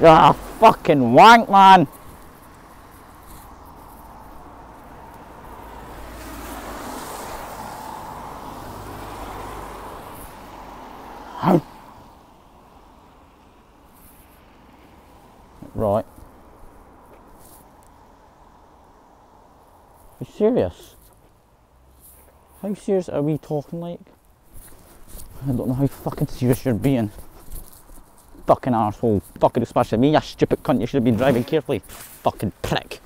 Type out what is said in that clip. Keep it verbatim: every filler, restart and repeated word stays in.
You're a fucking wank, man. Right. Are you serious? How serious are we talking like? I don't know how fucking serious you're being. Fucking arsehole. Fucking especially me, you stupid cunt. You should have been driving carefully. Fucking prick.